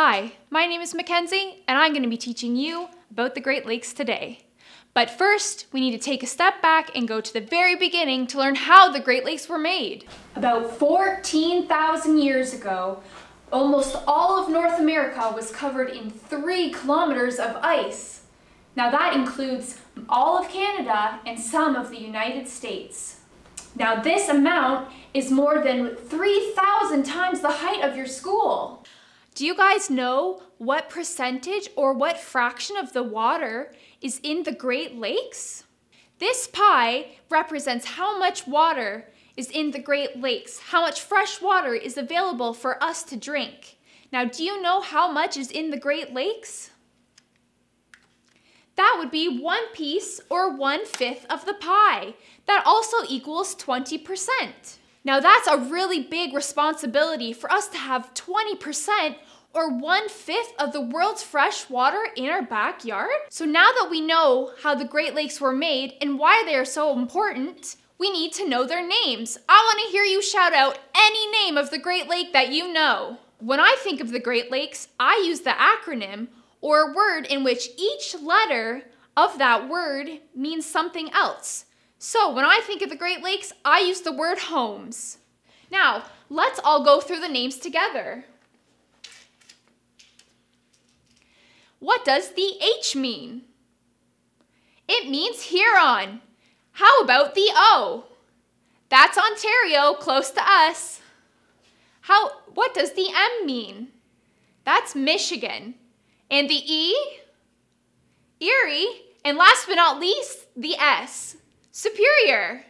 Hi, my name is Mackenzie, and I'm going to be teaching you about the Great Lakes today. But first, we need to take a step back and go to the very beginning to learn how the Great Lakes were made. About 14,000 years ago, almost all of North America was covered in 3 kilometers of ice. Now that includes all of Canada and some of the United States. Now this amount is more than 3,000 times the height of your school. Do you guys know what percentage or what fraction of the water is in the Great Lakes? This pie represents how much water is in the Great Lakes, how much fresh water is available for us to drink. Now, do you know how much is in the Great Lakes? That would be one piece or 1/5 of the pie. That also equals 20%. Now that's a really big responsibility for us to have 20% or 1/5 of the world's fresh water in our backyard. So now that we know how the Great Lakes were made and why they are so important, we need to know their names. I want to hear you shout out any name of the Great Lake that you know. When I think of the Great Lakes, I use the acronym or word in which each letter of that word means something else. So when I think of the Great Lakes, I use the word HOMES. Now, let's all go through the names together. What does the H mean? It means Huron. How about the O? That's Ontario, close to us. What does the M mean? That's Michigan. And the E? Erie. And last but not least, the S. Superior.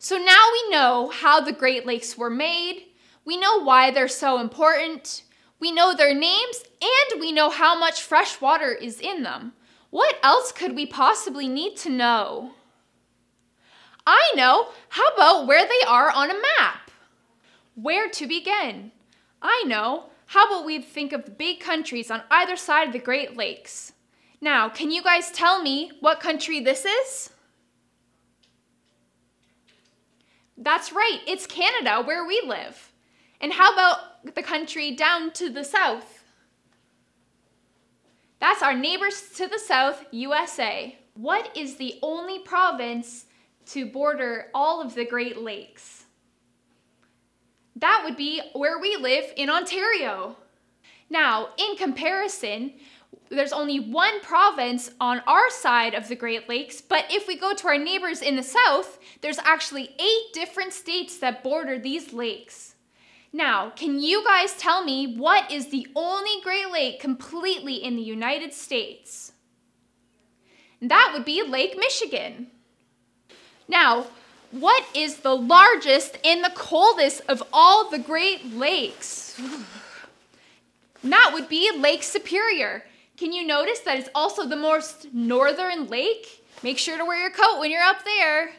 So now we know how the Great Lakes were made, we know why they're so important, we know their names, and we know how much fresh water is in them. What else could we possibly need to know? I know! How about where they are on a map? Where to begin? I know! How about we think of the big countries on either side of the Great Lakes? Now, can you guys tell me what country this is? That's right, it's Canada, where we live. And how about the country down to the south? That's our neighbors to the south, USA. What is the only province to border all of the Great Lakes? That would be where we live in Ontario. Now, in comparison, there's only one province on our side of the Great Lakes, but if we go to our neighbors in the south, there's actually 8 different states that border these lakes. Now, can you guys tell me what is the only Great Lake completely in the United States? That would be Lake Michigan. Now, what is the largest and the coldest of all the Great Lakes? That would be Lake Superior. Can you notice that it's also the most northern lake? Make sure to wear your coat when you're up there.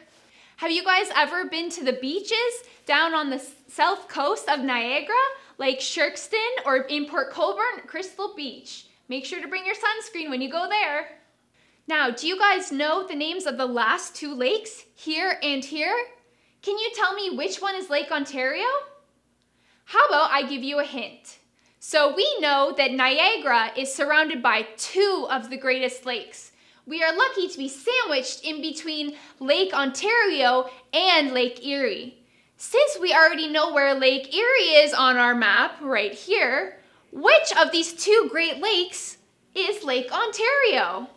Have you guys ever been to the beaches down on the south coast of Niagara, like Sherkston or in Port Colborne, Crystal Beach? Make sure to bring your sunscreen when you go there. Now, do you guys know the names of the last 2 lakes, here and here? Can you tell me which one is Lake Ontario? How about I give you a hint? So we know that Niagara is surrounded by 2 of the greatest lakes. We are lucky to be sandwiched in between Lake Ontario and Lake Erie. Since we already know where Lake Erie is on our map right here, which of these 2 great lakes is Lake Ontario?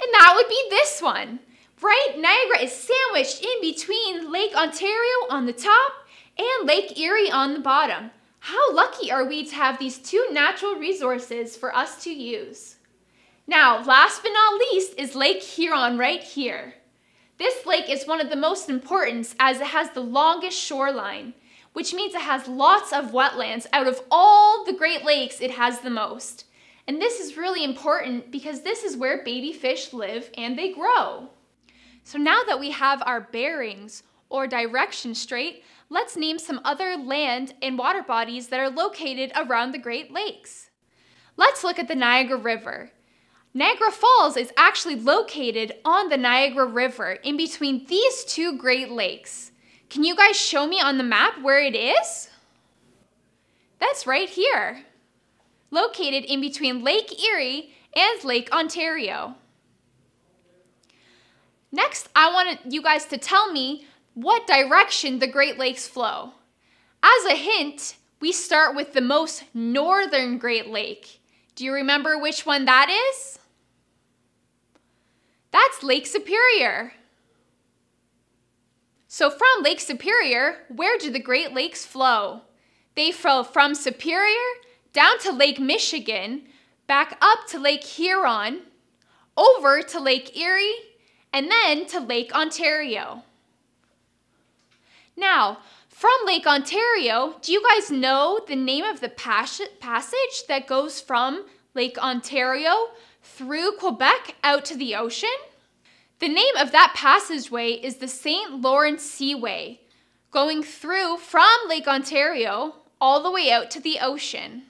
And that would be this one, right? Niagara is sandwiched in between Lake Ontario on the top and Lake Erie on the bottom. How lucky are we to have these 2 natural resources for us to use? Now, last but not least is Lake Huron right here. This lake is one of the most important as it has the longest shoreline, which means it has lots of wetlands. Out of all the Great Lakes, it has the most. And this is really important because this is where baby fish live and they grow. So now that we have our bearings or direction straight, let's name some other land and water bodies that are located around the Great Lakes. Let's look at the Niagara River. Niagara Falls is actually located on the Niagara River in between these 2 Great Lakes. Can you guys show me on the map where it is? That's right here. located in between Lake Erie and Lake Ontario. Next, I want you guys to tell me what direction the Great Lakes flow. As a hint, we start with the most northern Great Lake. Do you remember which one that is? That's Lake Superior. So from Lake Superior, where do the Great Lakes flow? They flow from Superior down to Lake Michigan, back up to Lake Huron, over to Lake Erie, and then to Lake Ontario. Now, from Lake Ontario, do you guys know the name of the passage that goes from Lake Ontario through Quebec out to the ocean? The name of that passageway is the St. Lawrence Seaway, going through from Lake Ontario all the way out to the ocean.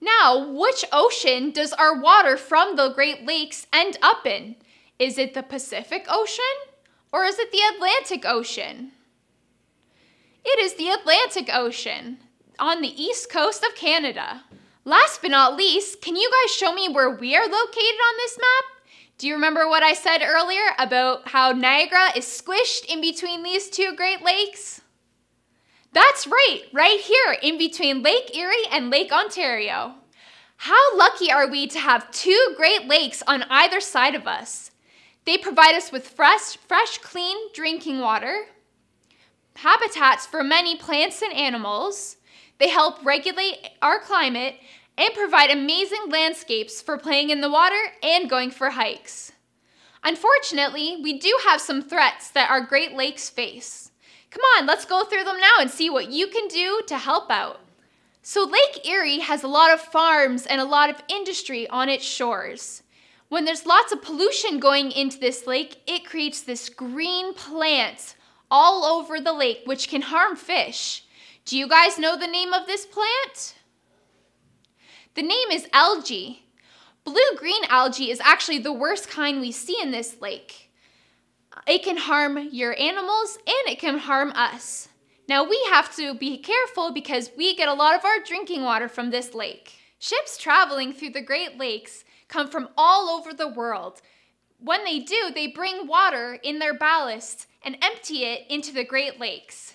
Now, which ocean does our water from the Great Lakes end up in? Is it the Pacific Ocean or is it the Atlantic Ocean? It is the Atlantic Ocean, on the east coast of Canada. Last but not least, can you guys show me where we are located on this map? Do you remember what I said earlier about how Niagara is squished in between these two Great Lakes? That's right, right here in between Lake Erie and Lake Ontario. How lucky are we to have two Great Lakes on either side of us? They provide us with fresh, clean drinking water, habitats for many plants and animals. They help regulate our climate and provide amazing landscapes for playing in the water and going for hikes. Unfortunately, we do have some threats that our Great Lakes face. Come on, let's go through them now and see what you can do to help out. So Lake Erie has a lot of farms and a lot of industry on its shores. When there's lots of pollution going into this lake, it creates this green plant all over the lake, which can harm fish. Do you guys know the name of this plant? The name is algae. Blue-green algae is actually the worst kind we see in this lake. It can harm your animals and it can harm us. Now we have to be careful because we get a lot of our drinking water from this lake. Ships traveling through the Great Lakes come from all over the world. When they do, they bring water in their ballast and empty it into the Great Lakes.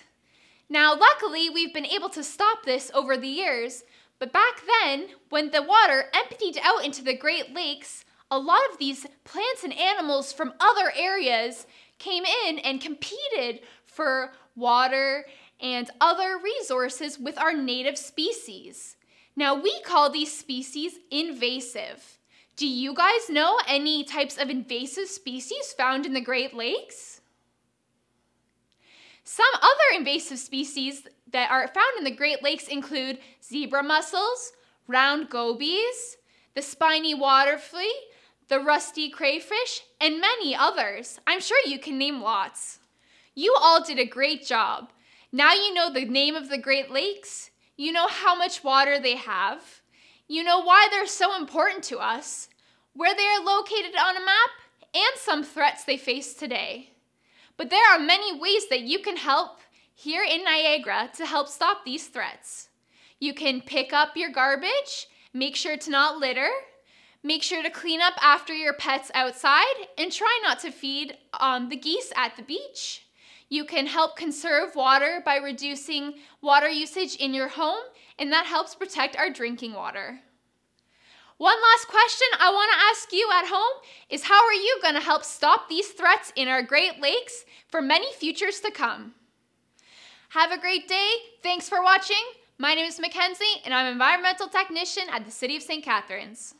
Now, luckily, we've been able to stop this over the years, but back then, when the water emptied out into the Great Lakes, a lot of these plants and animals from other areas came in and competed for water and other resources with our native species. Now, we call these species invasive. Do you guys know any types of invasive species found in the Great Lakes? Some other invasive species that are found in the Great Lakes include zebra mussels, round gobies, the spiny water flea, the rusty crayfish, and many others. I'm sure you can name lots. You all did a great job. Now you know the name of the Great Lakes. You know how much water they have. You know why they're so important to us, where they are located on a map, and some threats they face today. But there are many ways that you can help here in Niagara to help stop these threats. You can pick up your garbage, make sure to not litter, make sure to clean up after your pets outside, and try not to feed the geese at the beach. You can help conserve water by reducing water usage in your home, and that helps protect our drinking water. One last question I want to ask you at home is, how are you going to help stop these threats in our Great Lakes for many futures to come? Have a great day. Thanks for watching. My name is Mackenzie, and I'm an environmental technician at the City of St. Catharines.